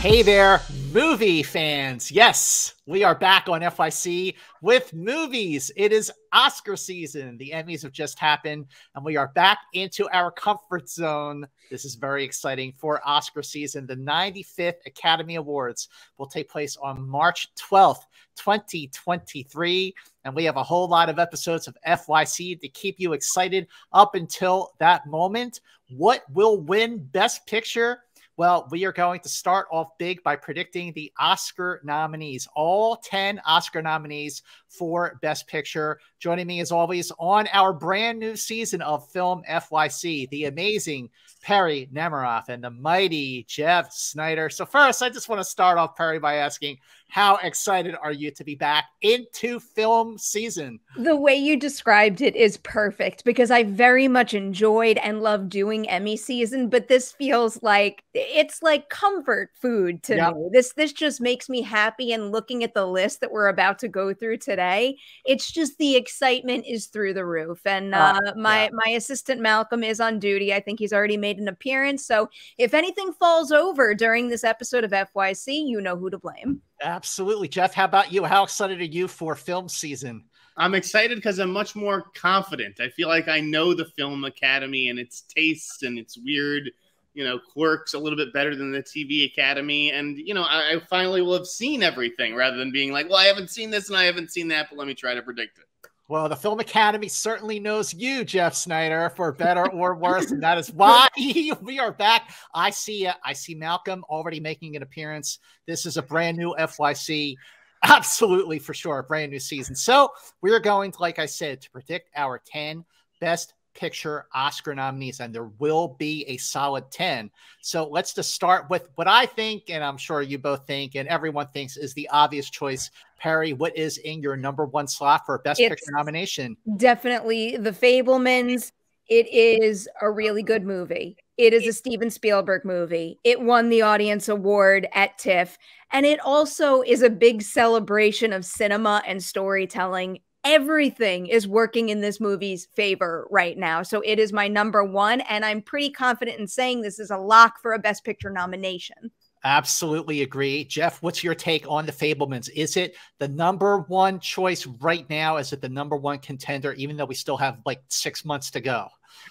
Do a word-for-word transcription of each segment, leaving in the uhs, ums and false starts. Hey there, movie fans. Yes, we are back on F Y C with movies. It is Oscar season. The Emmys have just happened, and we are back into our comfort zone. This is very exciting for Oscar season. The ninety-fifth Academy Awards will take place on March twelfth, twenty twenty-three. And we have a whole lot of episodes of F Y C to keep you excited up until that moment. What will win Best Picture? Well, we are going to start off big by predicting the Oscar nominees, all ten Oscar nominees for Best Picture. Joining me, as always, on our brand new season of Film F Y C, the amazing Perri Nemiroff and the mighty Jeff Sneider. So first, I just want to start off, Perri, by asking, how excited are you to be back into film season? The way you described it is perfect, because I very much enjoyed and love doing Emmy season, but this feels like, it's like comfort food to yeah. me. This, this just makes me happy, and looking at the list that we're about to go through today, it's just the excitement is through the roof. And uh, uh, my, yeah. my assistant Malcolm is on duty. I think he's already made an appearance. So if anything falls over during this episode of F Y C, you know who to blame. Absolutely. Jeff, how about you? How excited are you for film season? I'm excited because I'm much more confident. I feel like I know the Film Academy and its tastes and its weird, you know, quirks a little bit better than the T V Academy. And, you know, I, I finally will have seen everything, rather than being like, well, I haven't seen this and I haven't seen that, but let me try to predict it. Well, the Film Academy certainly knows you, Jeff Sneider, for better or worse, and that is why we are back. I see, uh, I see Malcolm already making an appearance. This is a brand new F Y C, absolutely for sure, a brand new season. So we are going to, like I said, to predict our ten Best Picture Oscar nominees, and there will be a solid ten. So let's just start with what I think, and I'm sure you both think, and everyone thinks, is the obvious choice. Perri, what is in your number one slot for Best it's Picture nomination? Definitely The Fabelmans. It is a really good movie. It is a Steven Spielberg movie. It won the Audience Award at TIFF, and it also is a big celebration of cinema and storytelling. Everything is working in this movie's favor right now. So it is my number one, and I'm pretty confident in saying this is a lock for a Best Picture nomination. Absolutely agree. Jeff, what's your take on The Fabelmans? Is it the number one choice right now? Is it the number one contender, even though we still have like six months to go?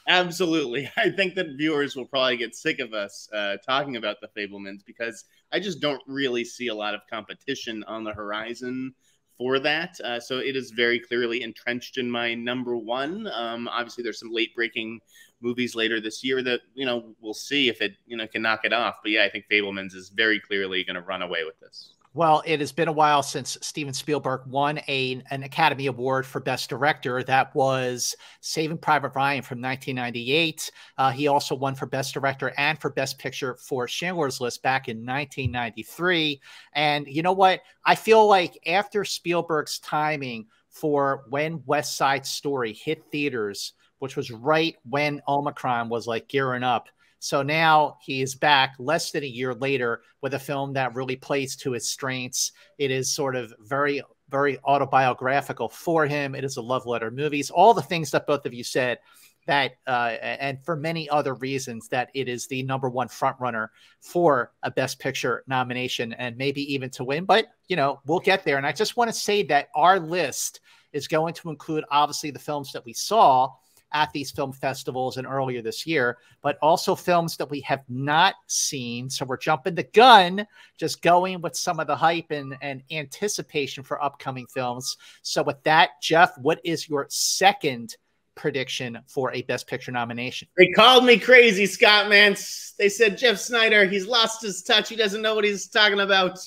Absolutely. I think that viewers will probably get sick of us uh, talking about The Fabelmans, because I just don't really see a lot of competition on the horizon for that. Uh, so it is very clearly entrenched in my number one. Um, obviously, there's some late breaking movies later this year that, you know, we'll see if it, you know, can knock it off. But yeah, I think Fabelmans is very clearly going to run away with this. Well, it has been a while since Steven Spielberg won a, an Academy Award for Best Director. That was Saving Private Ryan from nineteen ninety-eight. Uh, he also won for Best Director and for Best Picture for Schindler's List back in nineteen ninety-three. And you know what? I feel like after Spielberg's timing for when West Side Story hit theaters, which was right when Omicron was like gearing up, so now he is back less than a year later with a film that really plays to his strengths. It is sort of very, very autobiographical for him. It is a love letter movies, all the things that both of you said, that uh, and for many other reasons that it is the number one frontrunner for a Best Picture nomination and maybe even to win. But, you know, we'll get there. And I just want to say that our list is going to include, obviously, the films that we saw at these film festivals and earlier this year, but also films that we have not seen. So we're jumping the gun, just going with some of the hype and, and anticipation for upcoming films. So with that, Jeff, what is your second prediction for a Best Picture nomination? They called me crazy, Scott, man. They said, Jeff Sneider, he's lost his touch. He doesn't know what he's talking about.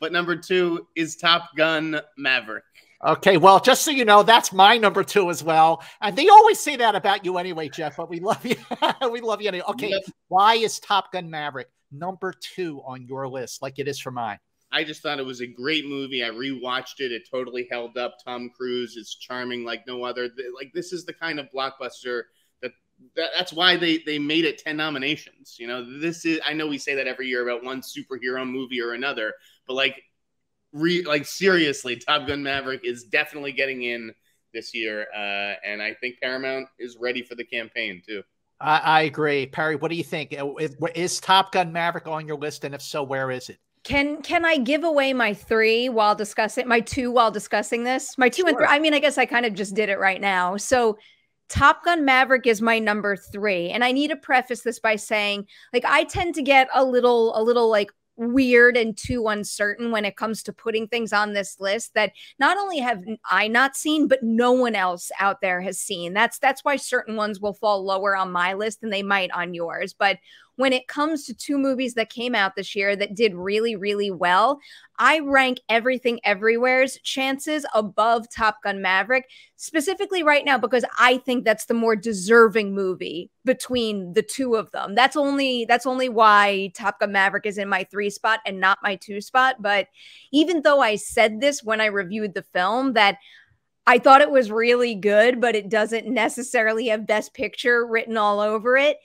But number two is Top Gun: Maverick. Okay, well, just so you know, that's my number two as well. And they always say that about you anyway, Jeff, but we love you. We love you anyway. Okay, yep. Why is Top Gun: Maverick number two on your list, like it is for mine? I just thought it was a great movie. I rewatched it. It totally held up. Tom Cruise is charming like no other. Like, this is the kind of blockbuster that, that that's why they, they made it ten nominations. You know, this is, I know we say that every year about one superhero movie or another, but like, Re, like seriously, Top Gun: Maverick is definitely getting in this year, uh, and I think Paramount is ready for the campaign too. I, I agree. Perri, what do you think? Is, is Top Gun Maverick on your list? And if so, where is it? Can can I give away my three while discussing, my two while discussing this? My two sure. and three, I mean, I guess I kind of just did it right now. So Top Gun Maverick is my number three. And I need to preface this by saying, like, I tend to get a little, a little like weird and too uncertain when it comes to putting things on this list that not only have I not seen, but no one else out there has seen. That's, that's why certain ones will fall lower on my list than they might on yours. But when it comes to two movies that came out this year that did really, really well, I rank Everything Everywhere's chances above Top Gun Maverick, specifically right now, because I think that's the more deserving movie between the two of them. That's only, that's only why Top Gun Maverick is in my three spot and not my two spot. But even though I said this when I reviewed the film, that I thought it was really good, but it doesn't necessarily have Best Picture written all over it.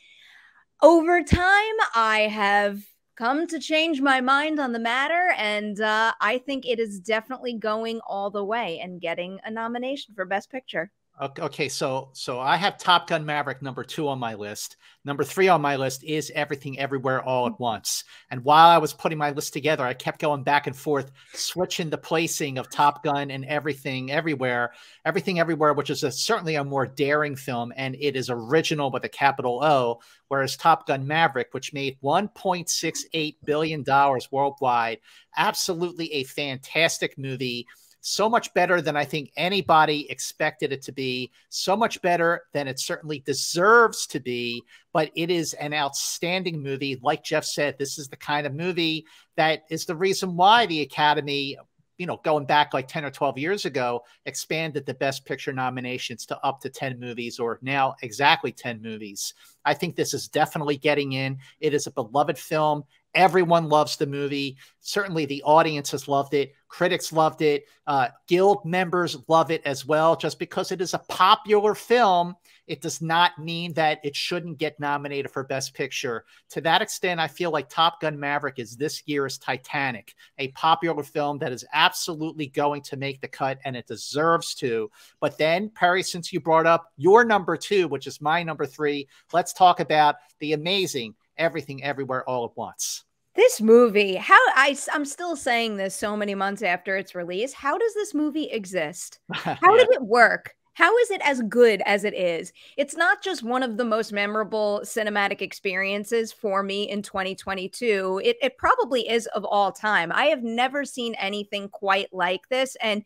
Over time, I have come to change my mind on the matter, and uh, I think it is definitely going all the way and getting a nomination for Best Picture. Okay, so so I have Top Gun Maverick number two on my list. Number three on my list is Everything Everywhere All at Once. And while I was putting my list together, I kept going back and forth, switching the placing of Top Gun and Everything Everywhere. Everything Everywhere, which is a, certainly a more daring film, and it is original with a capital O, whereas Top Gun Maverick, which made one point six eight billion dollars worldwide, absolutely a fantastic movie. So much better than I think anybody expected it to be, so much better than it certainly deserves to be, but it is an outstanding movie. Like Jeff said, this is the kind of movie that is the reason why the Academy, you know, going back like ten or twelve years ago, expanded the Best Picture nominations to up to ten movies, or now exactly ten movies. I think this is definitely getting in. It is a beloved film. Everyone loves the movie. Certainly the audience has loved it. Critics loved it. Uh, guild members love it as well. Just because it is a popular film, it does not mean that it shouldn't get nominated for Best Picture. To that extent, I feel like Top Gun Maverick is this year's Titanic, a popular film that is absolutely going to make the cut, and it deserves to. But then, Perri, since you brought up your number two, which is my number three, let's talk about the amazing Everything Everywhere All at Once. This movie, how I, I'm still saying this so many months after its release, how does this movie exist? How yeah. did it work? How is it as good as it is? It's not just one of the most memorable cinematic experiences for me in twenty twenty-two. It, it probably is of all time. I have never seen anything quite like this. And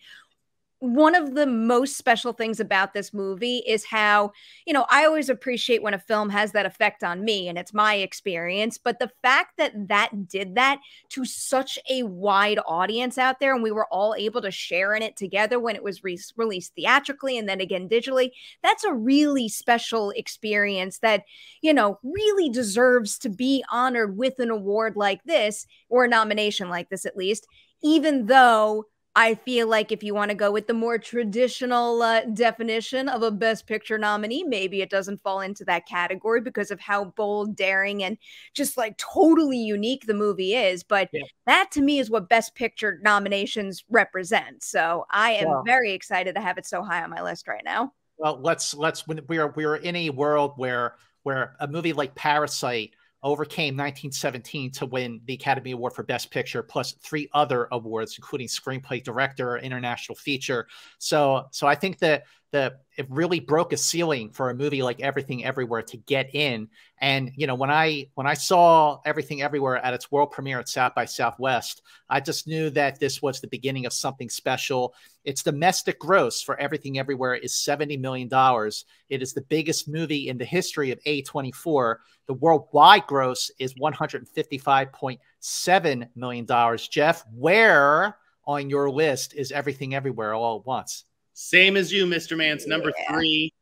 one of the most special things about this movie is how, you know, I always appreciate when a film has that effect on me and it's my experience, but the fact that that did that to such a wide audience out there and we were all able to share in it together when it was re released theatrically and then again digitally, that's a really special experience that, you know, really deserves to be honored with an award like this, or a nomination like this at least, even though I feel like if you want to go with the more traditional uh, definition of a Best Picture nominee, maybe it doesn't fall into that category because of how bold, daring, and just like totally unique the movie is. But yeah. that to me is what Best Picture nominations represent. So I am wow. very excited to have it so high on my list right now. Well, let's let's when we are we are in a world where where a movie like Parasite overcame nineteen seventeen to win the Academy Award for Best Picture, plus three other awards, including Screenplay, Director, International Feature. So, so I think that the it really broke a ceiling for a movie like Everything Everywhere to get in. And you know, when I when I saw Everything Everywhere at its world premiere at South by Southwest, I just knew that this was the beginning of something special. Its domestic gross for Everything Everywhere is seventy million dollars. It is the biggest movie in the history of A twenty-four. The worldwide gross is one hundred fifty-five point seven million dollars. Jeff, where on your list is Everything Everywhere All at Once? Same as you, Mister Mance, number yeah. three.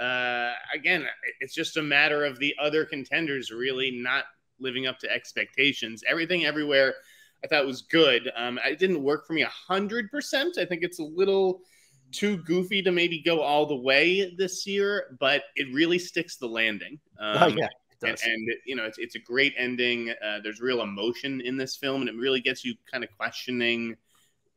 Uh, again, it's just a matter of the other contenders really not living up to expectations. Everything Everywhere I thought was good. Um, it didn't work for me one hundred percent. I think it's a little too goofy to maybe go all the way this year, but it really sticks the landing. Um, oh, yeah, it does. And, and you know, it's, it's a great ending. Uh, there's real emotion in this film, and it really gets you kind of questioning,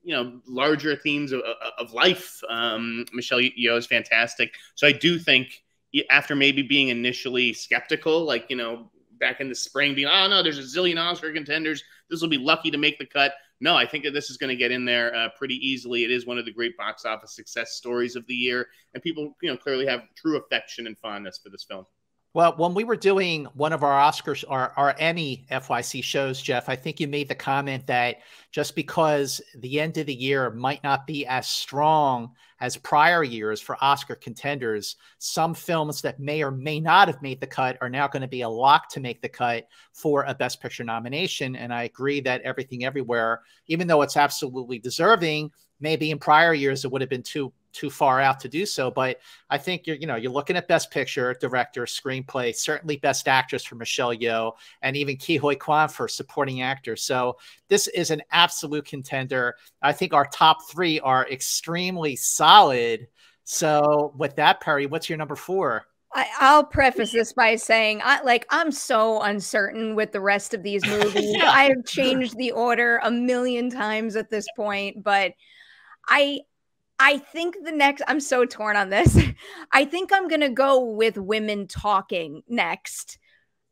you know, larger themes of, of life. Um, Michelle Yeoh is fantastic. So I do think, after maybe being initially skeptical, like, you know, back in the spring, being, oh, no, there's a zillion Oscar contenders, this will be lucky to make the cut. No, I think that this is going to get in there uh, pretty easily. It is one of the great box office success stories of the year, and people, you know, clearly have true affection and fondness for this film. Well, when we were doing one of our Oscars or, or any F Y C shows, Jeff, I think you made the comment that just because the end of the year might not be as strong as prior years for Oscar contenders, some films that may or may not have made the cut are now going to be a lock to make the cut for a Best Picture nomination. And I agree that Everything Everywhere, even though it's absolutely deserving, maybe in prior years it would have been too too far out to do so. But I think you're, you know, you're looking at Best Picture, Director, Screenplay, certainly Best Actress for Michelle Yeoh, and even Ki Huy Kwan for Supporting Actor. So this is an absolute contender. I think our top three are extremely solid. So with that, Perri, what's your number four? I, I'll preface this by saying, I, like, I'm so uncertain with the rest of these movies. Yeah. I have changed the order a million times at this point, but I... I think the next, I'm so torn on this. I think I'm going to go with Women Talking next.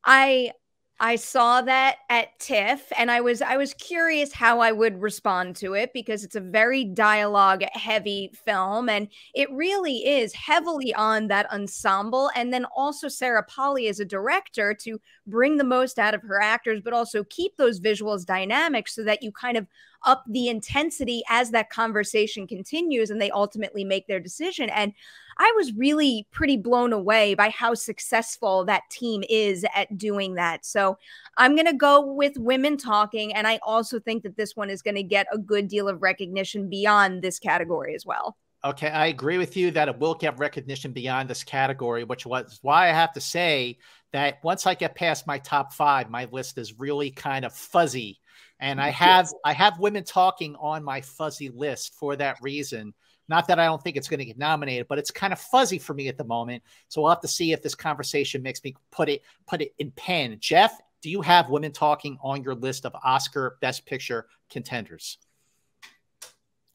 I, I saw that at TIFF, and I was, I was curious how I would respond to it, because it's a very dialogue heavy film, and it really is heavily on that ensemble. And then also Sarah Polley as a director to bring the most out of her actors, but also keep those visuals dynamic so that you kind of up the intensity as that conversation continues and they ultimately make their decision. And I was really pretty blown away by how successful that team is at doing that. So I'm going to go with Women Talking. And I also think that this one is going to get a good deal of recognition beyond this category as well. Okay, I agree with you that it will get recognition beyond this category, which was why I have to say that once I get past my top five, my list is really kind of fuzzy. And I have I have Women Talking on my fuzzy list for that reason. Not that I don't think it's going to get nominated, but it's kind of fuzzy for me at the moment. So we'll have to see if this conversation makes me put it put it in pen. Jeff, do you have Women Talking on your list of Oscar Best Picture contenders?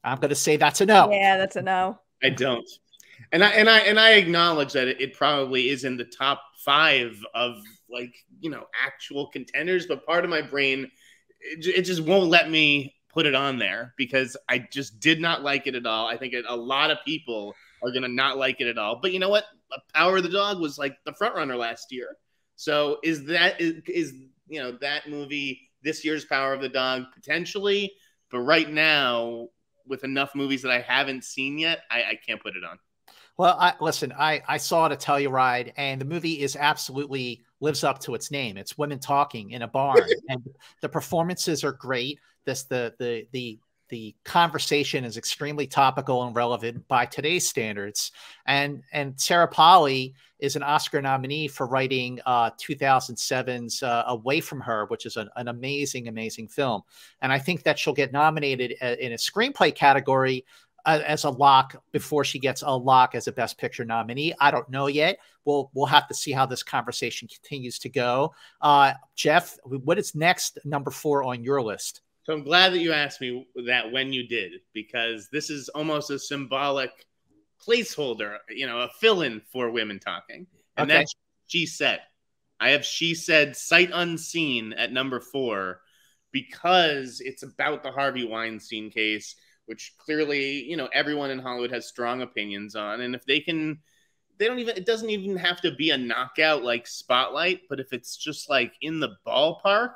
I'm going to say that's a no. Yeah, that's a no. I don't. And I and I and I acknowledge that it, it probably is in the top five of, like, you know, actual contenders, but part of my brain, it just won't let me put it on there because I just did not like it at all. I think a lot of people are going to not like it at all. But you know what? Power of the Dog was like the front runner last year. So is that is, is you know, that movie this year's Power of the Dog potentially? But right now, with enough movies that I haven't seen yet, I, I can't put it on. Well, I, listen, I, I saw it at Telluride, and the movie is absolutely lives up to its name. It's women talking in a barn, and the performances are great. This the the the the conversation is extremely topical and relevant by today's standards. And and Sarah Polley is an Oscar nominee for writing uh, two thousand seven's uh, Away From Her, which is an, an amazing, amazing film. And I think that she'll get nominated a, in a screenplay category as a lock before she gets a lock as a Best Picture nominee. I don't know yet. We'll we'll have to see how this conversation continues to go. Uh, Jeff, what is next number four on your list? So I'm glad that you asked me that when you did, because this is almost a symbolic placeholder, you know, a fill-in for Women Talking. And okay, that's She Said. I have She Said sight unseen at number four because it's about the Harvey Weinstein case, which clearly, you know, everyone in Hollywood has strong opinions on. And if they can, they don't even, it doesn't even have to be a knockout like Spotlight, but if it's just like in the ballpark,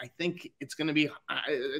I think it's going to be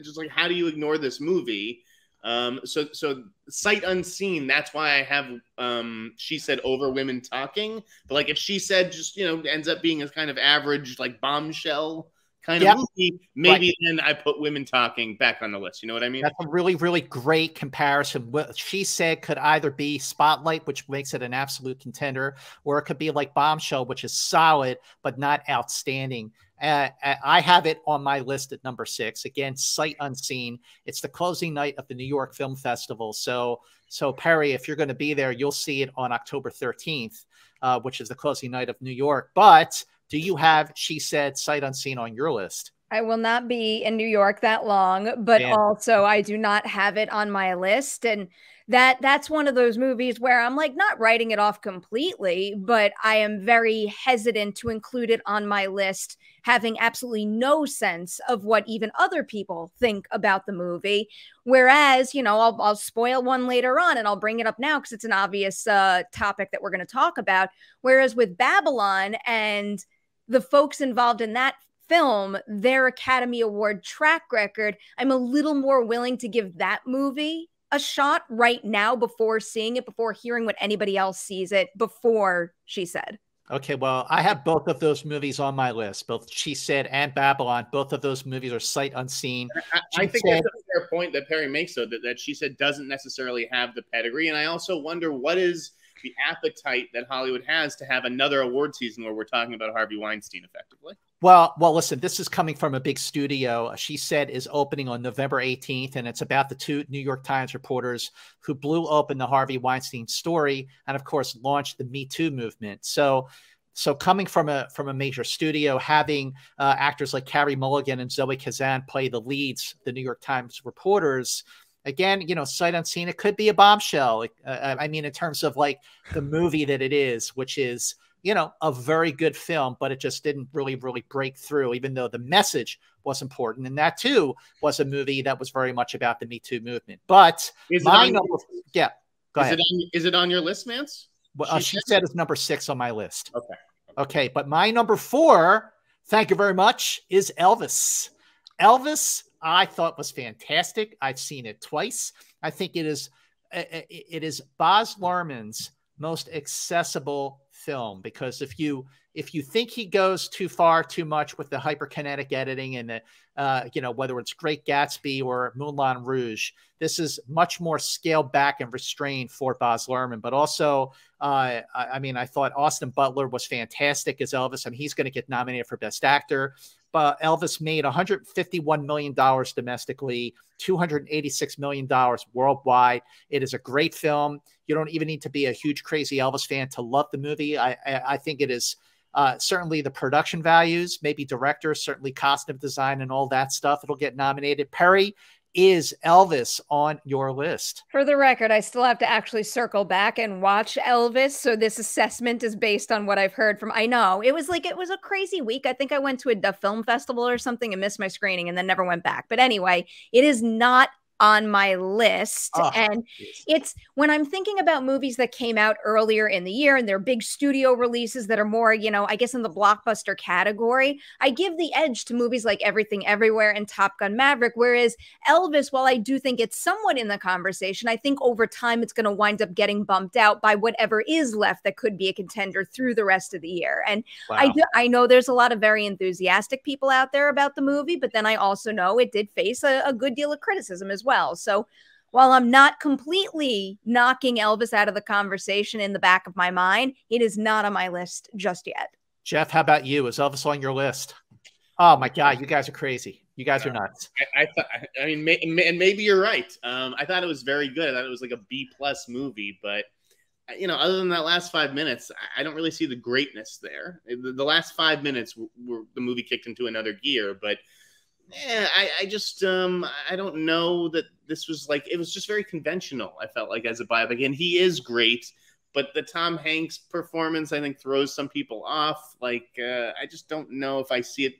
just like, how do you ignore this movie? Um, so, so sight unseen, that's why I have um, She Said over Women Talking. But like if She Said just, you know, ends up being a kind of average, like bombshell kind yep. of movie, maybe right. then I put Women Talking back on the list. You know what I mean? That's a really, really great comparison. What She Said could either be Spotlight, which makes it an absolute contender, or it could be like Bombshell, which is solid, but not outstanding. Uh, I have it on my list at number six. Again, sight unseen. It's the closing night of the New York Film Festival. So, so Perri, if you're going to be there, you'll see it on October thirteenth, uh, which is the closing night of New York. But do you have She Said sight unseen on your list? I will not be in New York that long, but yeah. also I do not have it on my list. And that that's one of those movies where I'm like not writing it off completely, but I am very hesitant to include it on my list, having absolutely no sense of what even other people think about the movie. Whereas, you know, I'll, I'll spoil one later on and I'll bring it up now because it's an obvious uh, topic that we're going to talk about. Whereas with Babylon and the folks involved in that film, their Academy Award track record, I'm a little more willing to give that movie a shot right now before seeing it, before hearing what anybody else sees it, before She Said. Okay, well, I have both of those movies on my list, both She Said and Babylon. Both of those movies are sight unseen. I, I think said, that's a fair point that Perri makes, though, that, that She Said doesn't necessarily have the pedigree. And I also wonder what is the appetite that Hollywood has to have another award season where we're talking about Harvey Weinstein effectively. Well, well, listen, this is coming from a big studio. She Said is opening on November eighteenth, and it's about the two New York Times reporters who blew open the Harvey Weinstein story and, of course, launched the Me Too movement. So so coming from a from a major studio, having uh, actors like Carey Mulligan and Zoe Kazan play the leads, the New York Times reporters, again, you know, sight unseen, it could be a bombshell. Uh, I mean, in terms of like the movie that it is, which is, you know, a very good film, but it just didn't really, really break through, even though the message was important. And that, too, was a movie that was very much about the Me Too movement. But is my it number, yeah, go is ahead. It on, is it on your list, Mance? Well, she, uh, she said it's number six on my list. Okay. Okay. But my number four, thank you very much, is Elvis. Elvis, I thought was fantastic. I've seen it twice. I think it is, it is Baz Luhrmann's most accessible film, because if you if you think he goes too far, too much with the hyperkinetic editing and the uh, you know, whether it's Great Gatsby or Moulin Rouge, this is much more scaled back and restrained for Baz Luhrmann. But also, uh, I, I mean, I thought Austin Butler was fantastic as Elvis, and he's going to get nominated for Best Actor. But Elvis made one hundred fifty-one million dollars domestically, two hundred eighty-six million dollars worldwide. It is a great film. You don't even need to be a huge, crazy Elvis fan to love the movie. I, I, I think it is uh, certainly the production values, maybe director, certainly costume design and all that stuff. It'll get nominated. Perri, is Elvis on your list? For the record, I still have to actually circle back and watch Elvis. So this assessment is based on what I've heard from, I know it was like, it was a crazy week. I think I went to a, a film festival or something and missed my screening and then never went back. But anyway, it is not on my list. Oh, and geez. It's when I'm thinking about movies that came out earlier in the year and they're big studio releases that are more, you know, I guess in the blockbuster category, I give the edge to movies like Everything Everywhere and Top Gun Maverick. Whereas Elvis, while I do think it's somewhat in the conversation, I think over time it's going to wind up getting bumped out by whatever is left that could be a contender through the rest of the year. And wow. I, do, I know there's a lot of very enthusiastic people out there about the movie, but then I also know it did face a, a good deal of criticism as well. well. So while I'm not completely knocking Elvis out of the conversation in the back of my mind, it is not on my list just yet. Jeff, how about you? Is Elvis on your list? Oh my God, you guys are crazy. You guys uh, are nuts. I, I thought, I mean, may, and maybe you're right. Um, I thought it was very good. I thought it was like a B plus movie, but you know, other than that last five minutes, I don't really see the greatness there. The, the last five minutes were the movie kicked into another gear, but yeah, I, I just, um, I don't know that this was like, it was just very conventional, I felt like, as a biopic. And he is great, but the Tom Hanks performance, I think, throws some people off. Like, uh, I just don't know if I see it,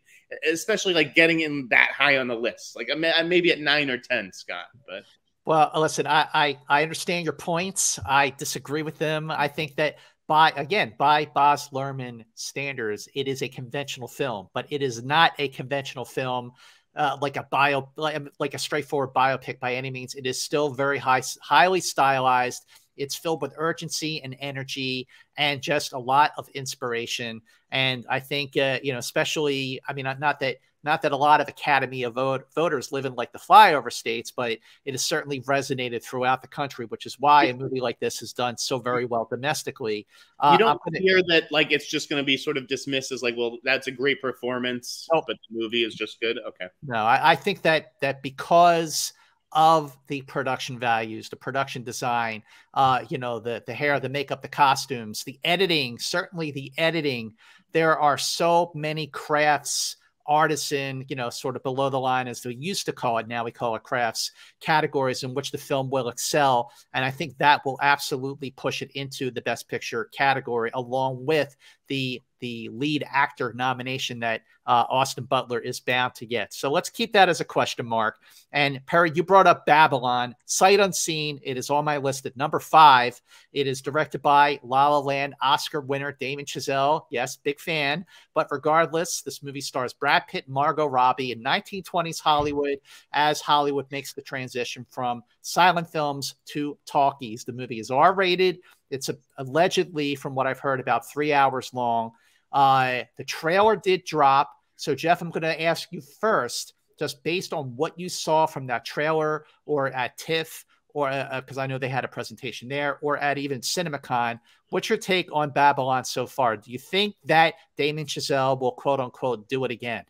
especially like getting in that high on the list. Like, I'm, I'm maybe at nine or ten, Scott, but... Well, listen, I, I, I understand your points. I disagree with them. I think that by, again, by Baz Luhrmann standards, it is a conventional film, but it is not a conventional film Uh, like a bio, like, like a straightforward biopic by any means. It is still very high, highly stylized. It's filled with urgency and energy and just a lot of inspiration. And I think, uh, you know, especially, I mean, not that, not that a lot of Academy of vote, voters live in like the flyover states, but it has certainly resonated throughout the country, which is why a movie like this has done so very well domestically. Uh, you don't gonna, hear that, like, it's just going to be sort of dismissed as like, well, that's a great performance, oh, but the movie is just good. Okay. No, I, I think that, that because of the production values, the production design, uh, you know, the, the hair, the makeup, the costumes, the editing, certainly the editing, there are so many crafts, artisan, you know, sort of below the line, as we used to call it. Now we call it crafts, categories in which the film will excel. And I think that will absolutely push it into the Best Picture category, along with the the lead actor nomination that uh, Austin Butler is bound to get. So let's keep that as a question mark. And Perri, you brought up Babylon, sight unseen. It is on my list at number five. It is directed by La La Land Oscar winner Damien Chazelle. Yes, big fan. But regardless, this movie stars Brad Pitt and Margot Robbie in nineteen twenties Hollywood, as Hollywood makes the transition from silent films to talkies. The movie is R rated. It's a, allegedly, from what I've heard, about three hours long. Uh, the trailer did drop. So, Jeff, I'm going to ask you first, just based on what you saw from that trailer or at TIFF, or because uh, I know they had a presentation there, or at even CinemaCon, what's your take on Babylon so far? Do you think that Damien Chazelle will, quote unquote, do it again?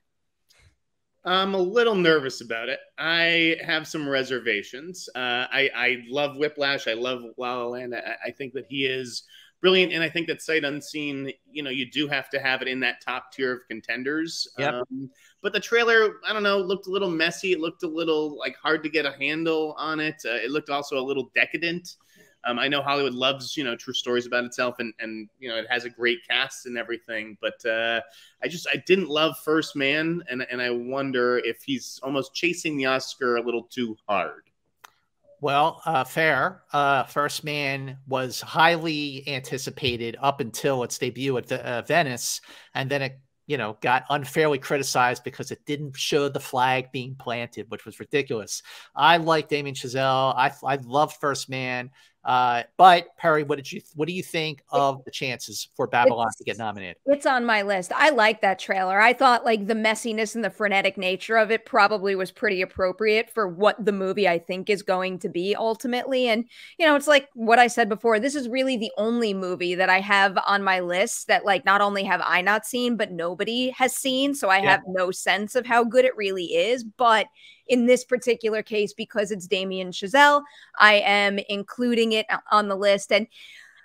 I'm a little nervous about it. I have some reservations. Uh, I, I love Whiplash. I love La La Land. I, I think that he is brilliant. And I think that sight unseen, you know, you do have to have it in that top tier of contenders. Yep. Um, but the trailer, I don't know, looked a little messy. It looked a little like hard to get a handle on it. Uh, it looked also a little decadent. Um, I know Hollywood loves, you know, true stories about itself, and, and, you know, it has a great cast and everything, but uh, I just, I didn't love First Man. And, and I wonder if he's almost chasing the Oscar a little too hard. Well, uh, fair. Uh, First Man was highly anticipated up until its debut at the, uh, Venice. And then it, you know, got unfairly criticized because it didn't show the flag being planted, which was ridiculous. I like Damien Chazelle. I, I love First Man. Uh, but Perri, what did you, what do you think of the chances for Babylon to get nominated? It's on my list. I like that trailer. I thought like the messiness and the frenetic nature of it probably was pretty appropriate for what the movie I think is going to be ultimately. And, you know, it's like what I said before, this is really the only movie that I have on my list that like, not only have I not seen, but nobody has seen. So I yeah. have no sense of how good it really is, but in this particular case, because it's Damien Chazelle, I am including it on the list. And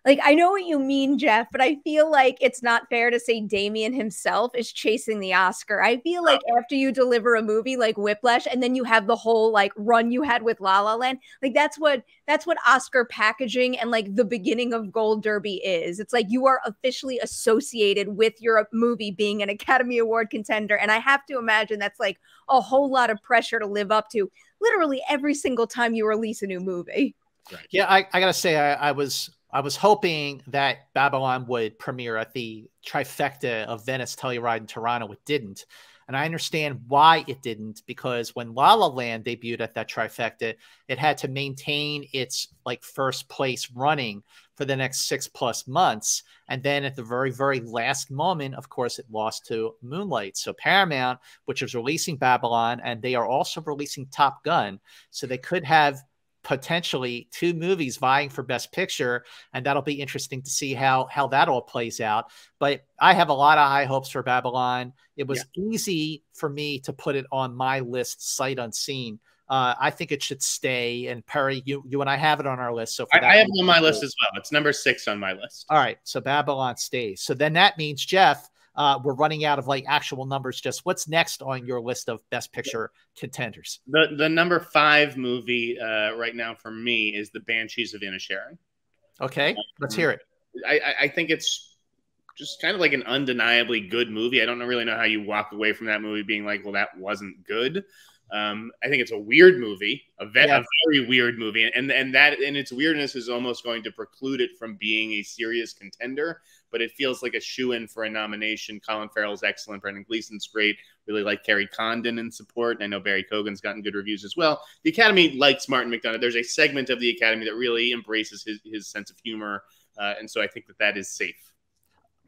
like, I know what you mean, Jeff, but I feel like it's not fair to say Damien himself is chasing the Oscar. I feel like after you deliver a movie like Whiplash, and then you have the whole like run you had with La La Land, like that's what that's what Oscar packaging and like the beginning of Gold Derby is. It's like you are officially associated with your movie being an Academy Award contender. And I have to imagine that's like a whole lot of pressure to live up to literally every single time you release a new movie. Right. Yeah, I, I gotta say, I, I was... I was hoping that Babylon would premiere at the trifecta of Venice, Telluride, and Toronto. It didn't. And I understand why it didn't, because when La La Land debuted at that trifecta, it had to maintain its like first place running for the next six plus months. And then at the very, very last moment, of course, it lost to Moonlight. So Paramount, which is releasing Babylon, and they are also releasing Top Gun. So they could have potentially two movies vying for Best Picture, and that'll be interesting to see how how that all plays out. But I have a lot of high hopes for Babylon. It was yeah. easy for me to put it on my list, sight unseen. Uh, I think it should stay. And Perri, you you and I have it on our list. So for I, that I have it on my cool. list as well. It's number six on my list. All right, so Babylon stays. So then that means, Jeff, Uh, we're running out of like actual numbers. Just what's next on your list of Best Picture contenders? The the number five movie uh, right now for me is The Banshees of Inisherin. Okay, let's hear it. I, I think it's just kind of like an undeniably good movie. I don't really know how you walk away from that movie being like, well, that wasn't good. Um, I think it's a weird movie, a, ve yeah. a very weird movie, and and that and its weirdness is almost going to preclude it from being a serious contender. But it feels like a shoe-in for a nomination. Colin Farrell's excellent, Brendan Gleeson's great. Really like Kerry Condon in support, and I know Barry Keoghan's gotten good reviews as well. The Academy likes Martin McDonagh. There's a segment of the Academy that really embraces his his sense of humor, uh, and so I think that that is safe.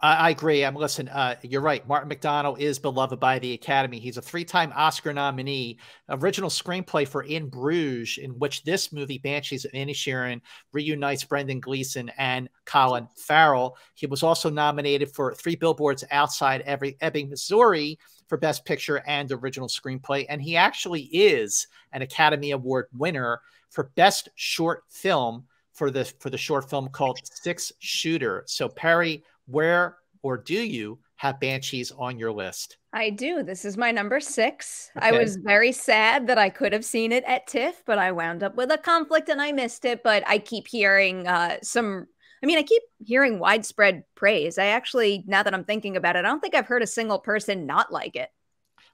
I agree. I'm listen. Uh, you're right. Martin McDonagh is beloved by the Academy. He's a three-time Oscar nominee. Original screenplay for In Bruges, in which this movie Banshees of Inisherin reunites Brendan Gleeson and Colin Farrell. He was also nominated for Three Billboards Outside Every Ebbing, Missouri, for Best Picture and Original Screenplay, and he actually is an Academy Award winner for Best Short Film for the for the short film called Six Shooter. So Perri, where or do you have Banshees on your list? I do. This is my number six. Okay. I was very sad that I could have seen it at TIFF, but I wound up with a conflict and I missed it. But I keep hearing uh, some, I mean, I keep hearing widespread praise. I actually, now that I'm thinking about it, I don't think I've heard a single person not like it.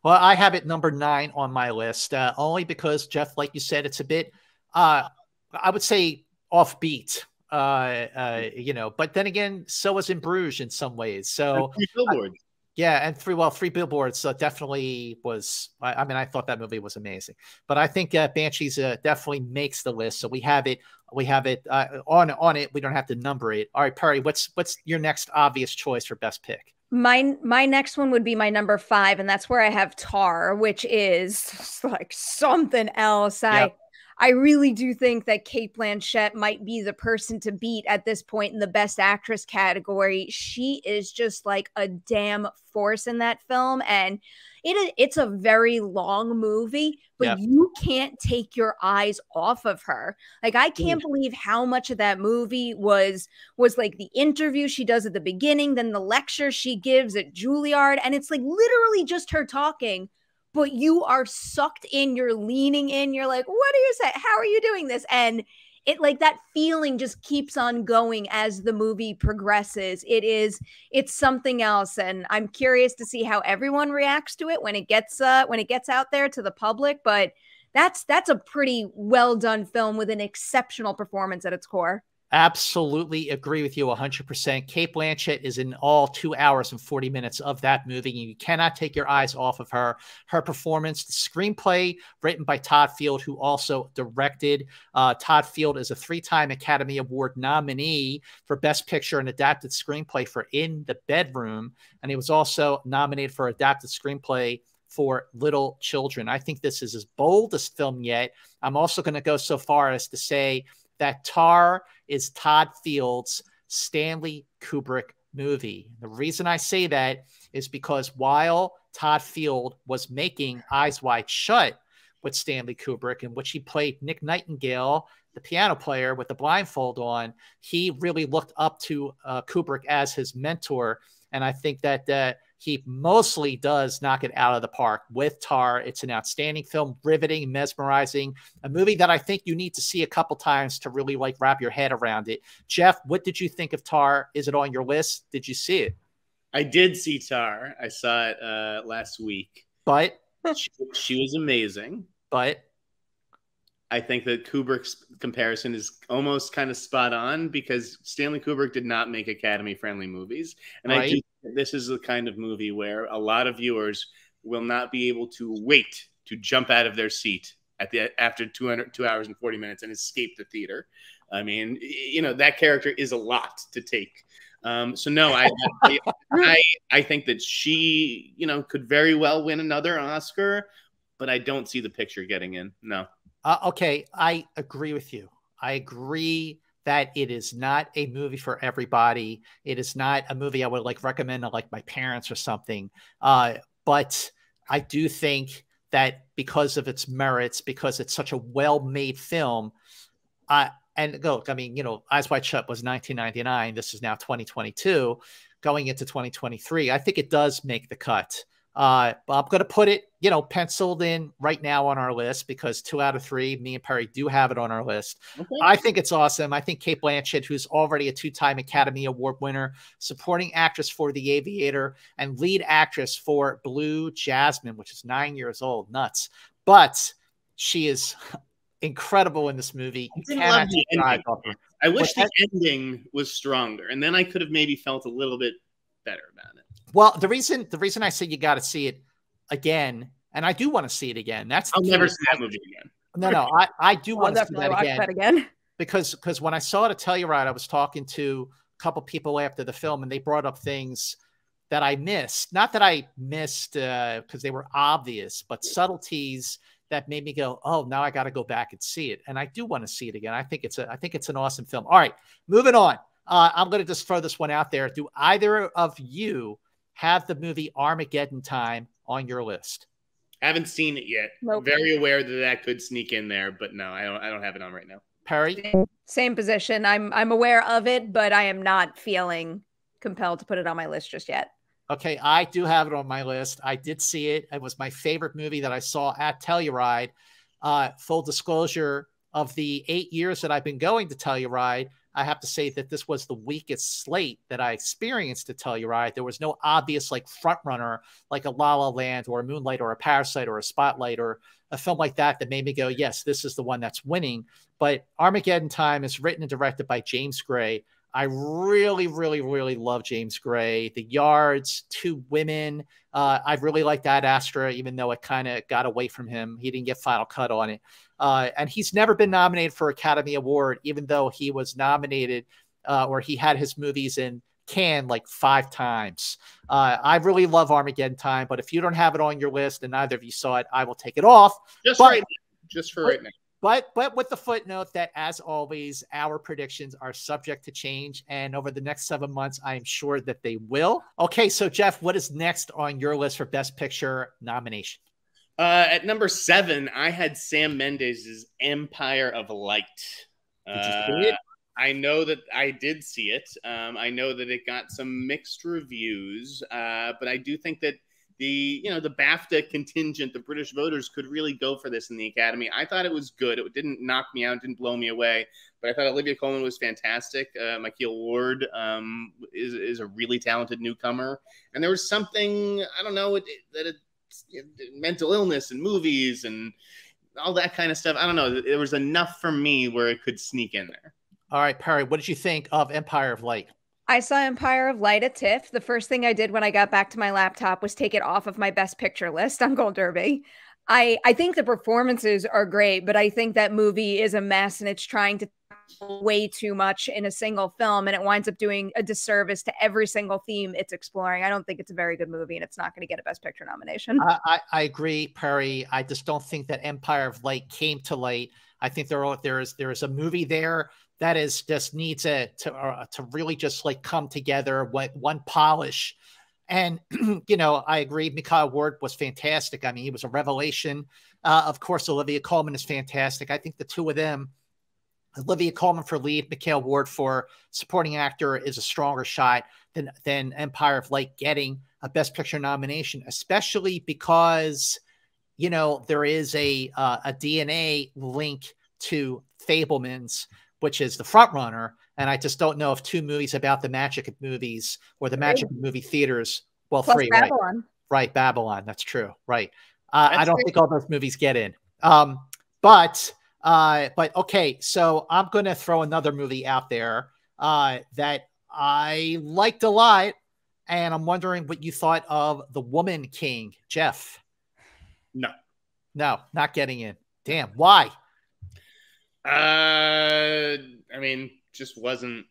Well, I have it number nine on my list, uh, only because, Jeff, like you said, it's a bit, uh, I would say, offbeat. Uh, uh, you know, but then again, so was In Bruges in some ways. So Three Billboards, uh, yeah, and three well, Three Billboards uh, definitely was. I, I mean, I thought that movie was amazing, but I think uh, Banshees uh, definitely makes the list. So we have it, we have it uh, on on it. We don't have to number it. All right, Perri, what's what's your next obvious choice for best pick? My my next one would be my number five, and that's where I have Tar, which is like something else. I. Yep. I really do think that Cate Blanchett might be the person to beat at this point in the Best Actress category. She is just like a damn force in that film. And it, it's a very long movie, but yeah. you can't take your eyes off of her. Like, I can't believe how much of that movie was, was like the interview she does at the beginning, then the lecture she gives at Juilliard. And it's like literally just her talking. But you are sucked in, you're leaning in, you're like, what are you saying? How are you doing this? And it, like, that feeling just keeps on going as the movie progresses. It is, it's something else. And I'm curious to see how everyone reacts to it when it gets, uh, when it gets out there to the public. But that's, that's a pretty well done film with an exceptional performance at its core. Absolutely agree with you one hundred percent. Cate Blanchett is in all two hours and forty minutes of that movie. And you cannot take your eyes off of her. Her performance, the screenplay written by Todd Field, who also directed. Uh, Todd Field is a three-time Academy Award nominee for Best Picture and Adapted Screenplay for In the Bedroom. And he was also nominated for Adapted Screenplay for Little Children. I think this is his boldest film yet. I'm also going to go so far as to say that Tar is Todd Field's Stanley Kubrick movie. The reason I say that is because while Todd Field was making Eyes Wide Shut with Stanley Kubrick, in which he played Nick Nightingale, the piano player with the blindfold on, he really looked up to uh, Kubrick as his mentor. And I think that uh, he mostly does knock it out of the park with Tar. It's an outstanding film, riveting, mesmerizing, a movie that I think you need to see a couple times to really like wrap your head around it. Jeff, what did you think of Tar? Is it on your list? Did you see it? I did see Tar. I saw it uh, last week. But? She, she was amazing. But? I think that Kubrick's comparison is almost kind of spot on because Stanley Kubrick did not make Academy-friendly movies. And right. I do think this is the kind of movie where a lot of viewers will not be able to wait to jump out of their seat at the after two hours and forty minutes and escape the theater. I mean, you know, that character is a lot to take. Um, so, no, I, I, I, I think that she, you know, could very well win another Oscar, but I don't see the picture getting in. No. Uh, okay, I agree with you. I agree that it is not a movie for everybody. It is not a movie I would like recommend to like my parents or something. Uh, but I do think that because of its merits, because it's such a well-made film, uh, and look, I mean, you know, Eyes Wide Shut was nineteen ninety-nine. This is now twenty twenty-two, going into twenty twenty-three. I think it does make the cut. Uh, but I'm going to put it, you know, penciled in right now on our list because two out of three, me and Perri do have it on our list. Okay. I think it's awesome. I think Cate Blanchett, who's already a two-time Academy Award winner, supporting actress for The Aviator and lead actress for Blue Jasmine, which is nine years old. Nuts. But she is incredible in this movie. You cannot drive off her. I wish the ending was stronger, and then I could have maybe felt a little bit better about it. Well, the reason the reason I say you got to see it again, and I do want to see it again. That's I'll never see that movie again. No, no, I, I do want to see that again, that again. Because because when I saw it at Telluride, I was talking to a couple people after the film, and they brought up things that I missed. Not that I missed because uh, they were obvious, but subtleties that made me go, oh, now I got to go back and see it. And I do want to see it again. I think it's a I think it's an awesome film. All right, moving on. Uh, I'm going to just throw this one out there. Do either of you have the movie Armageddon Time on your list? I haven't seen it yet. Nope. Very aware that that could sneak in there, but no, I don't. I don't have it on right now. Perri, same, same position. I'm I'm aware of it, but I am not feeling compelled to put it on my list just yet. Okay, I do have it on my list. I did see it. It was my favorite movie that I saw at Telluride. Uh, full disclosure, of the eight years that I've been going to Telluride, I have to say that this was the weakest slate that I experienced at Telluride. There was no obvious like front runner, like a La La Land or a Moonlight or a Parasite or a Spotlight or a film like that that made me go, yes, this is the one that's winning. But Armageddon Time is written and directed by James Gray. I really, really, really love James Gray. The Yards, Two Women. Uh, I really like Ad Astra, even though it kind of got away from him. He didn't get final cut on it. Uh, and he's never been nominated for Academy Award, even though he was nominated uh, or he had his movies in Cannes like five times. Uh, I really love Armageddon Time, but if you don't have it on your list and neither of you saw it, I will take it off. Just, but, right, just for right now. But, but with the footnote that, as always, our predictions are subject to change. And over the next seven months, I am sure that they will. Okay, so, Jeff, what is next on your list for Best Picture nomination? Uh, at number seven, I had Sam Mendes' Empire of Light. Did uh, you see it? I know that I did see it. Um, I know that it got some mixed reviews. Uh, but I do think that The, you know, the BAFTA contingent, the British voters could really go for this in the Academy. I thought it was good. It didn't knock me out, didn't blow me away. But I thought Olivia Colman was fantastic. Uh, Michael Ward um, is, is a really talented newcomer. And there was something, I don't know, it, it, that it, it, mental illness and movies and all that kind of stuff. I don't know. There was enough for me where it could sneak in there. All right, Perri, what did you think of Empire of Light? I saw Empire of Light at TIFF. The first thing I did when I got back to my laptop was take it off of my best picture list on Gold Derby. I, I think the performances are great, but I think that movie is a mess and it's trying to do way too much in a single film, and it winds up doing a disservice to every single theme it's exploring. I don't think it's a very good movie, and it's not going to get a Best Picture nomination. I, I, I agree, Perri. I just don't think that Empire of Light came to light. I think there are, there is there is a movie there that is just needs a, to uh, to really just like come together with one polish. And, you know, I agree. Michael Ward was fantastic. I mean, he was a revelation. Uh, of course, Olivia Colman is fantastic. I think the two of them, Olivia Colman for lead, Michael Ward for supporting actor, is a stronger shot than, than Empire of Light getting a Best Picture nomination, especially because, you know, there is a, uh, a D N A link to Fabelmans, which is the front runner. And I just don't know if two movies about the magic of movies or the magic of movie theaters. Well, Plus three, Babylon. Right? Right, Babylon. That's true. Right. Uh, that's I don't true. think all those movies get in. Um, but, uh, but okay. So I'm going to throw another movie out there uh, that I liked a lot. And I'm wondering what you thought of The Woman King, Jeff. No, no, not getting in. Damn. Why? Uh, I mean, just wasn't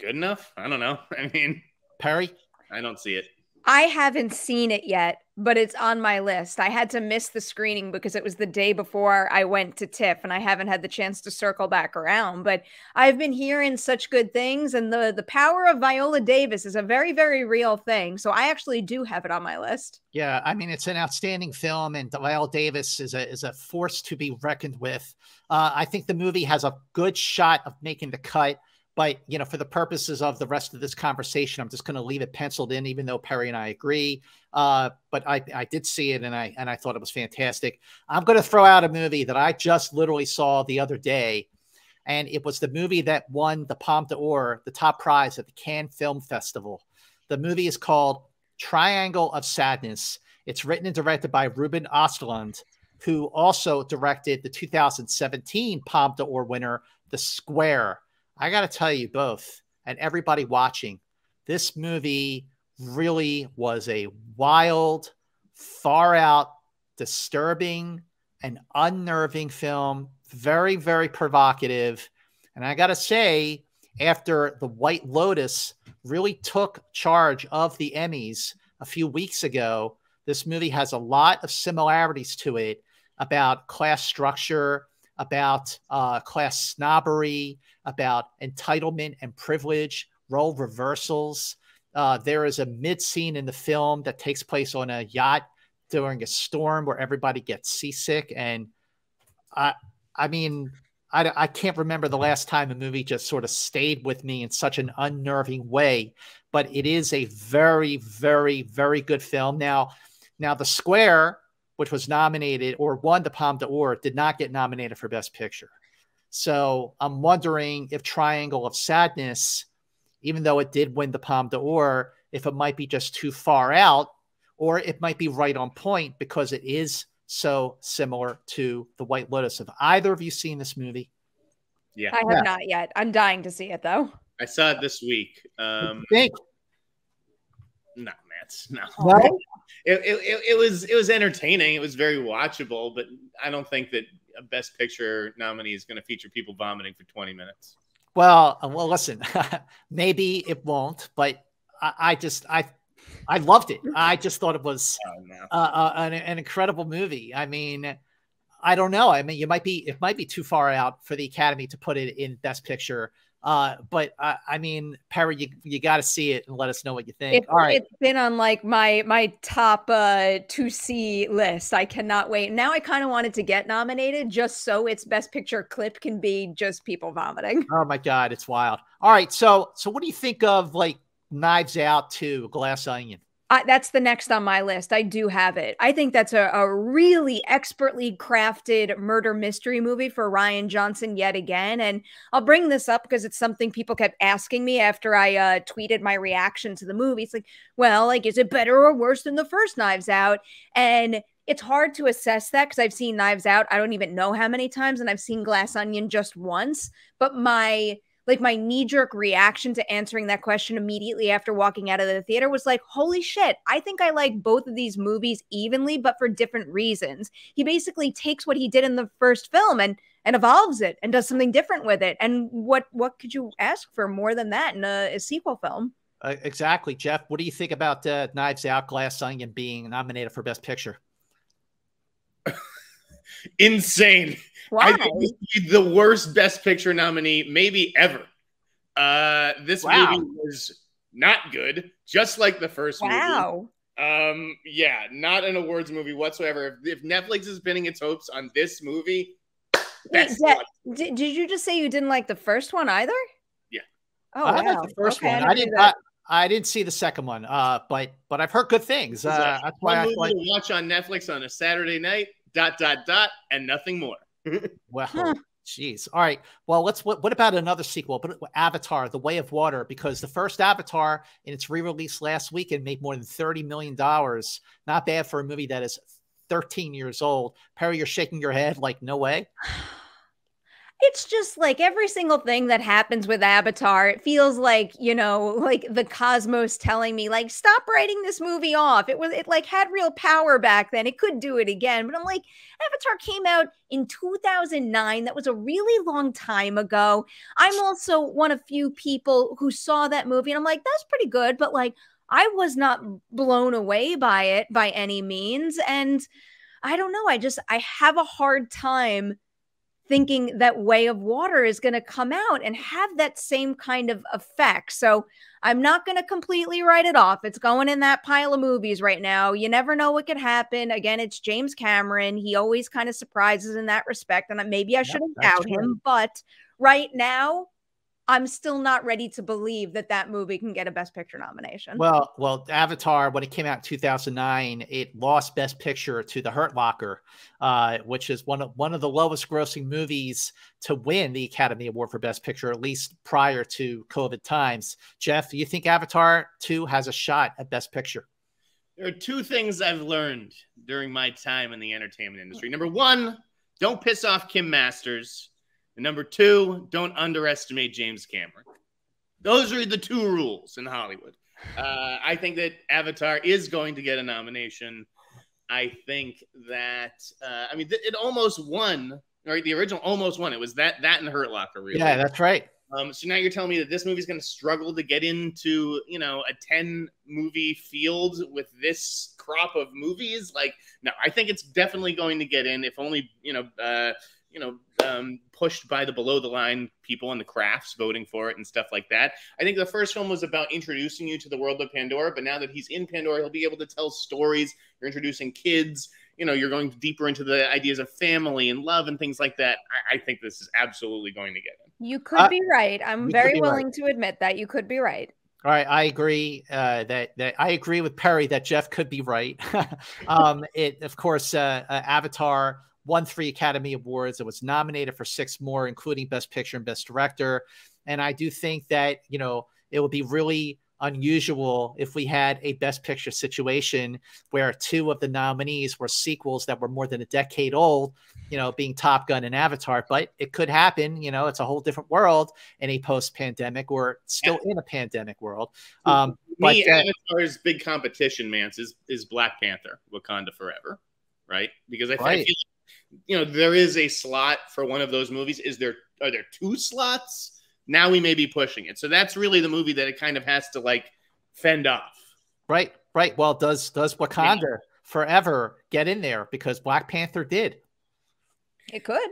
good enough. I don't know. I mean, Perri, I don't see it. I haven't seen it yet, but it's on my list. I had to miss the screening because it was the day before I went to TIFF, and I haven't had the chance to circle back around. But I've been hearing such good things, and the, the power of Viola Davis is a very, very real thing. So I actually do have it on my list. Yeah, I mean, it's an outstanding film, and Viola Davis is a, is a force to be reckoned with. Uh, I think the movie has a good shot of making the cut. But, you know, for the purposes of the rest of this conversation, I'm just going to leave it penciled in, even though Perri and I agree. Uh, but I, I did see it, and I and I thought it was fantastic. I'm going to throw out a movie that I just literally saw the other day, and it was the movie that won the Palme d'Or, the top prize at the Cannes Film Festival. The movie is called Triangle of Sadness. It's written and directed by Ruben Östlund, who also directed the two thousand seventeen Palme d'Or winner, The Square. I got to tell you both, and everybody watching, this movie really was a wild, far out, disturbing, and unnerving film. Very, very provocative. And I got to say, after The White Lotus really took charge of the Emmys a few weeks ago, this movie has a lot of similarities to it about class structure, about uh, class snobbery, about entitlement and privilege, role reversals. Uh, there is a mid-scene in the film that takes place on a yacht during a storm where everybody gets seasick. And I, I mean, I, I can't remember the last time a movie just sort of stayed with me in such an unnerving way, but it is a very, very, very good film. Now, now The Square, which was nominated or won the Palme d'Or, did not get nominated for Best Picture. So I'm wondering if Triangle of Sadness, even though it did win the Palme d'Or, if it might be just too far out, or it might be right on point because it is so similar to The White Lotus. Have either of you seen this movie? Yeah, I have yeah. not yet. I'm dying to see it though. I saw it this week. Um, think? No, Matt. No. What? It, it it was it was entertaining. It was very watchable, but I don't think that a Best Picture nominee is going to feature people vomiting for twenty minutes. Well, well, listen, maybe it won't, but I, I just I. I loved it. I just thought it was oh, no. uh, uh, an, an incredible movie. I mean, I don't know. I mean, you might be, it might be too far out for the Academy to put it in Best Picture. Uh, but uh, I mean, Perri, you, you got to see it and let us know what you think. It, All right. It's been on like my, my top uh, to see list. I cannot wait. Now I kind of wanted to get nominated just so its Best Picture clip can be just people vomiting. Oh my God. It's wild. All right. So, so what do you think of like, Knives Out to Glass Onion? Uh, that's the next on my list. I do have it. I think that's a, a really expertly crafted murder mystery movie for Rian Johnson yet again. And I'll bring this up because it's something people kept asking me after I uh, tweeted my reaction to the movie. It's like, well, like, is it better or worse than the first Knives Out? And it's hard to assess that because I've seen Knives Out, I don't even know how many times, and I've seen Glass Onion just once. But my... like my knee-jerk reaction to answering that question immediately after walking out of the theater was like, holy shit, I think I like both of these movies evenly, but for different reasons. He basically takes what he did in the first film and and evolves it and does something different with it. And what what could you ask for more than that in a, a sequel film? Uh, exactly. Jeff, what do you think about uh, Knives Out, Glass Onion being nominated for Best Picture? Insane. Why? I think he's the worst Best Picture nominee maybe ever. Uh, this wow. movie was not good, just like the first wow. movie. Um, yeah, not an awards movie whatsoever. If, if Netflix is pinning its hopes on this movie, wait, that, did, did you just say you didn't like the first one either? Yeah. Oh, I wow. like the first okay, one. I, I didn't. I, I didn't see the second one, uh, but but I've heard good things. Uh, a, that's why I like to watch on Netflix on a Saturday night. Dot dot dot and nothing more. Well, huh. Geez. All right. Well, let's. What, what about another sequel? But Avatar: The Way of Water, because the first Avatar in its re-release last weekend made more than thirty million dollars. Not bad for a movie that is thirteen years old. Perri, you're shaking your head like no way. It's just like every single thing that happens with Avatar, it feels like, you know, like the cosmos telling me like, stop writing this movie off. It was, it like had real power back then. It could do it again. But I'm like, Avatar came out in two thousand nine. That was a really long time ago. I'm also one of few people who saw that movie and I'm like, that's pretty good. But like, I was not blown away by it by any means. And I don't know. I just, I have a hard time thinking that Way of Water is going to come out and have that same kind of effect. So I'm not going to completely write it off. It's going in that pile of movies right now. You never know what could happen. Again, it's James Cameron. He always kind of surprises in that respect. And maybe I shouldn't yeah, doubt true. him. But right now, I'm still not ready to believe that that movie can get a Best Picture nomination. Well, well, Avatar, when it came out in two thousand nine, it lost Best Picture to The Hurt Locker, uh, which is one of one of the lowest grossing movies to win the Academy Award for Best Picture, at least prior to COVID times. Jeff, do you think Avatar two has a shot at Best Picture? There are two things I've learned during my time in the entertainment industry. Number one, don't piss off Kim Masters. And number two, don't underestimate James Cameron. Those are the two rules in Hollywood. Uh, I think that Avatar is going to get a nomination. I think that, uh, I mean, th it almost won, right? The original almost won. It was that that and Hurt Locker, really. Yeah, that's right. Um, so now you're telling me that this movie's going to struggle to get into, you know, a ten movie field with this crop of movies? Like, no, I think it's definitely going to get in, if only, you know, uh, you know, um, pushed by the below the line people in the crafts voting for it and stuff like that. I think the first film was about introducing you to the world of Pandora, but now that he's in Pandora, he'll be able to tell stories. You're introducing kids. you know, you're going deeper into the ideas of family and love and things like that. I, I think this is absolutely going to get in. You could uh, be right. I'm very willing right. to admit that you could be right. All right, I agree uh, that that I agree with Perri that Jeff could be right. um, it of course, uh, uh, Avatar won three Academy Awards. It was nominated for six more, including Best Picture and Best Director. And I do think that, you know, it would be really unusual if we had a Best Picture situation where two of the nominees were sequels that were more than a decade old, you know, being Top Gun and Avatar. But it could happen, you know, it's a whole different world in a post-pandemic or still in a pandemic world. Um, but me, that, Avatar's big competition, Mance, is, is Black Panther, Wakanda Forever, right? Because I, right. I feel like, you know, there is a slot for one of those movies. Is there, are there two slots? Now we may be pushing it. So that's really the movie that it kind of has to like fend off. Right, right. Well, does does Wakanda yeah. Forever get in there? Because Black Panther did. It could.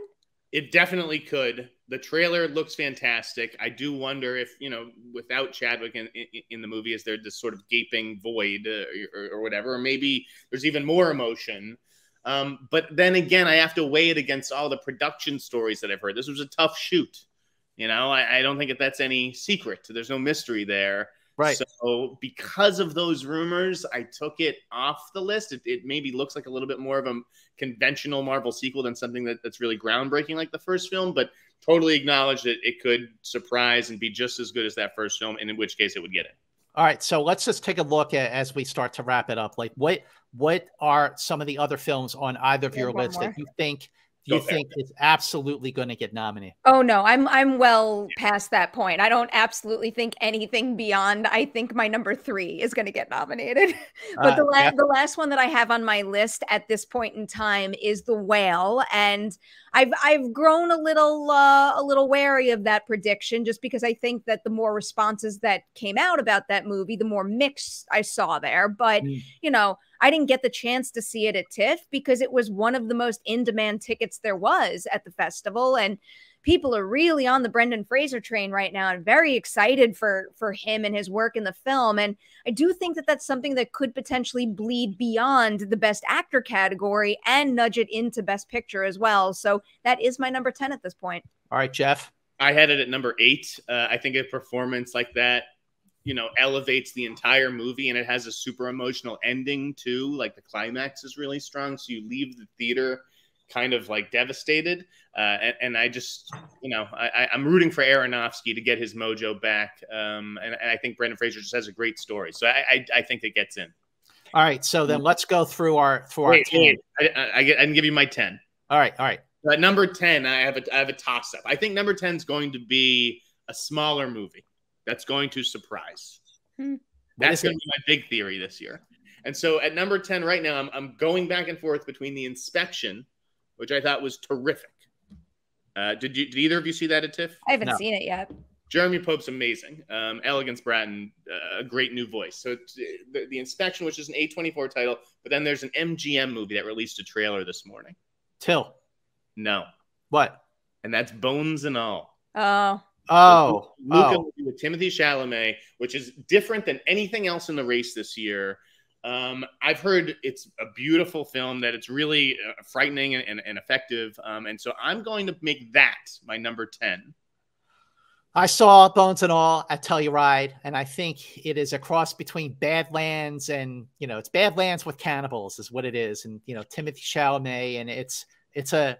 It definitely could. The trailer looks fantastic. I do wonder if, you know, without Chadwick in, in, in the movie, is there this sort of gaping void or, or, or whatever? Or maybe there's even more emotion. Um, but then again, I have to weigh it against all the production stories that I've heard. This was a tough shoot. You know, I, I don't think that that's any secret. There's no mystery there. Right. So because of those rumors, I took it off the list. It, it maybe looks like a little bit more of a conventional Marvel sequel than something that, that's really groundbreaking like the first film, but totally acknowledge that it could surprise and be just as good as that first film, and in which case it would get it. All right, so let's just take a look at, as we start to wrap it up. Like, what what are some of the other films on either of your lists more. that you think – you think it's absolutely going to get nominated? Oh no, I'm I'm well yeah. past that point. I don't absolutely think anything beyond. I think my number three is going to get nominated. but uh, the last yeah. the last one that I have on my list at this point in time is The Whale, and I've I've grown a little uh, a little wary of that prediction just because I think that the more responses that came out about that movie, the more mixed I saw there. But mm. you know. I didn't get the chance to see it at TIFF because it was one of the most in-demand tickets there was at the festival. And people are really on the Brendan Fraser train right now and very excited for, for him and his work in the film. And I do think that that's something that could potentially bleed beyond the Best Actor category and nudge it into Best Picture as well. So that is my number ten at this point. All right, Jeff. I had it at number eight. Uh, I think a performance like that, you know, elevates the entire movie, and it has a super emotional ending too. Like the climax is really strong. So you leave the theater kind of like devastated. Uh, and, and I just, you know, I, I'm rooting for Aronofsky to get his mojo back. Um, and, and I think Brendan Fraser just has a great story. So I, I, I think it gets in. All right. So then let's go through our, through wait, our wait, ten. I, I, I can give you my ten. All right. All right. But number ten, I have a, I have a toss up. I think number ten is going to be a smaller movie. That's going to surprise. Hmm. That's going to be my big theory this year. And so at number ten right now, I'm, I'm going back and forth between The Inspection, which I thought was terrific. Uh, did you? Did either of you see that at TIFF? I haven't no. seen it yet. Jeremy Pope's amazing. Um, Elegance Bratton, a uh, great new voice. So it's, the, the Inspection, which is an A twenty-four title, but then there's an M G M movie that released a trailer this morning. Till. No. What? And that's Bones and All. Oh. Oh, Luca oh. with Timothy Chalamet, which is different than anything else in the race this year. Um, I've heard it's a beautiful film, that it's really uh, frightening and, and, and effective. Um, and so I'm going to make that my number ten. I saw Bones and All at Telluride, and I think it is a cross between Badlands and, you know, it's Badlands with cannibals is what it is. And, you know, Timothy Chalamet, and it's, it's a,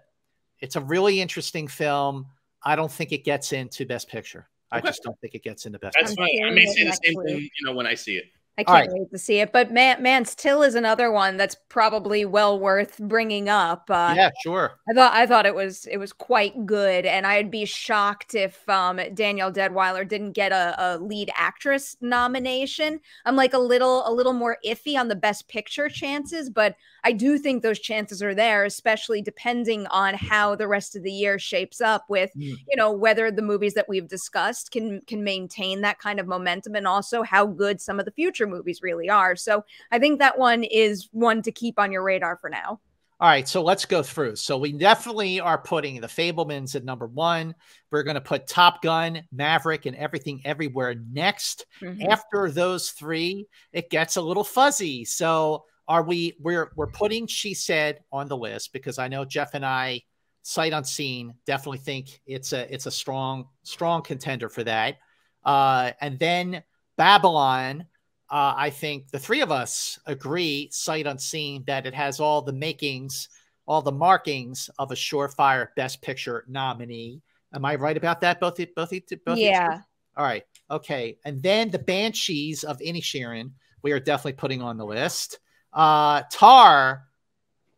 it's a really interesting film. I don't think it gets into Best Picture. Okay. I just don't think it gets into Best Picture. That's fine. I may say the same thing, you know, when I see it. I can't wait to see it. But man, man, Till is another one that's probably well worth bringing up. Uh, yeah, sure. I thought I thought it was it was quite good, and I'd be shocked if um, Danielle Deadwyler didn't get a, a lead actress nomination. I'm like a little a little more iffy on the Best Picture chances, but I do think those chances are there, especially depending on how the rest of the year shapes up. With mm. you know, whether the movies that we've discussed can can maintain that kind of momentum, and also how good some of the future movies really are. So I think that one is one to keep on your radar for now. All right, so let's go through. So we definitely are putting The Fabelmans at number one. We're going to put Top Gun, Maverick, and Everything Everywhere next. Mm-hmm. After those three, it gets a little fuzzy. So are we we're we're putting She Said on the list, because I know Jeff and I, sight unseen, definitely think it's a it's a strong strong contender for that. Uh, and then Babylon, uh, I think the three of us agree, sight unseen, that it has all the makings, all the markings of a surefire Best Picture nominee. Am I right about that? Both, both, both. Yeah. Each? All right. Okay. And then The Banshees of Inisherin, we are definitely putting on the list. Uh, Tar,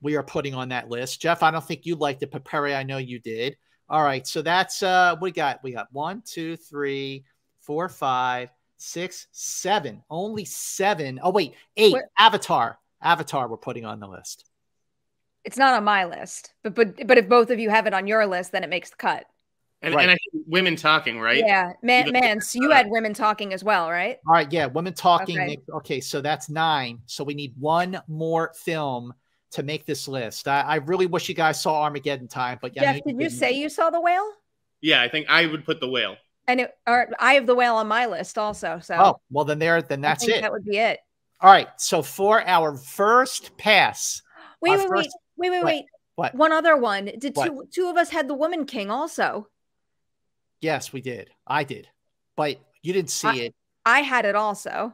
we are putting on that list. Jeff, I don't think you liked it, but Perri, I know you did. All right. So that's, uh, we got, we got one, two, three, four, five, six, seven, only seven. Oh wait, eight. What? Avatar, Avatar we're putting on the list. It's not on my list, but, but, but if both of you have it on your list, then it makes the cut. And, right. and I think Women Talking, right? Yeah. Man, man. So you had Women Talking as well, right? All right. Yeah. Women Talking. Okay. Makes, okay, so that's nine. So we need one more film to make this list. I, I really wish you guys saw Armageddon Time, but yeah. Jeff, did you didn't. say you saw The Whale? Yeah. I think I would put The Whale. And it, or I have The Whale on my list also. So, oh, well then there, then that's it. That would be it. All right. So for our first pass. Wait, wait, first, wait, wait, wait, wait. What? One other one. Did what? two, two of us had The Woman King also. Yes, we did. I did. But you didn't see I, it. I had it also.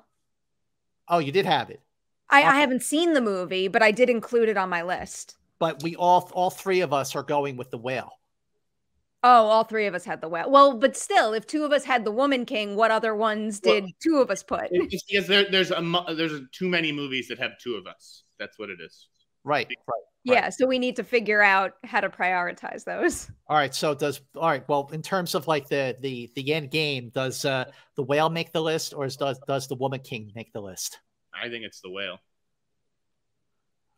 Oh, you did have it. I, okay. I haven't seen the movie, but I did include it on my list. But we all, all three of us are going with The Whale. Oh, all three of us had The Whale. Well, but still, if two of us had The Woman King, what other ones did well, two of us put? It's because there, there's, a, there's too many movies that have two of us. That's what it is. Right, right, right. Yeah. So we need to figure out how to prioritize those. All right. So does, all right. Well, in terms of like the, the, the end game, does uh, The Whale make the list, or is, does, does The Woman King make the list? I think it's The Whale.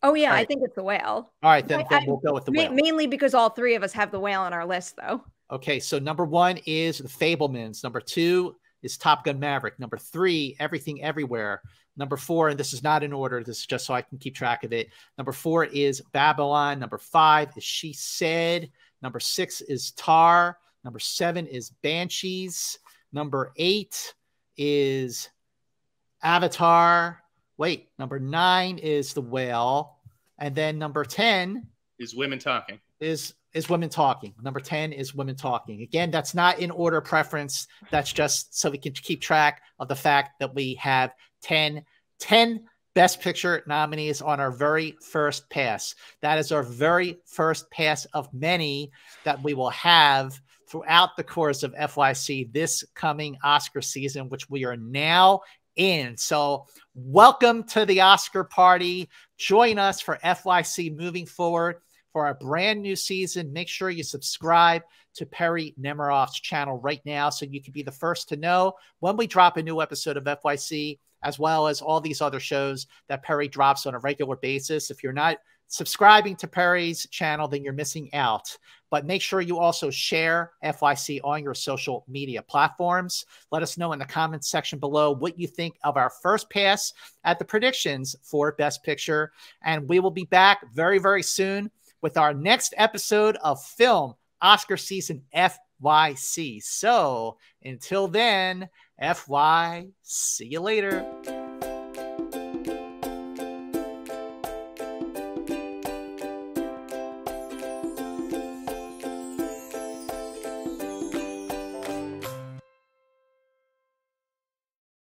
Oh yeah. Right. I think it's The Whale. All right. Then, I, then we'll go with The Whale. Mainly because all three of us have The Whale on our list though. Okay. So number one is The Fabelmans. Number two is Top Gun: Maverick. Number three, Everything Everywhere. Number four, and this is not in order, this is just so I can keep track of it. Number four is Babylon. Number five is She Said. Number six is Tar. Number seven is Banshees. Number eight is Avatar. Wait, number nine is The Whale. And then number ten is Women Talking. Is is Women Talking. Number ten is Women Talking. Again, that's not in order preference. That's just so we can keep track of the fact that we have ten Best Picture nominees on our very first pass. That is our very first pass of many that we will have throughout the course of F Y C this coming Oscar season, which we are now in. So welcome to the Oscar party. Join us for F Y C moving forward for our brand new season. Make sure you subscribe to Perri Nemiroff's channel right now so you can be the first to know when we drop a new episode of F Y C, as well as all these other shows that Perri drops on a regular basis. If you're not subscribing to Perri's channel, then you're missing out. But make sure you also share F Y C on your social media platforms. Let us know in the comments section below what you think of our first pass at the predictions for Best Picture. And we will be back very, very soon with our next episode of Film Oscar Season F Y C. So until then, F Y, see you later.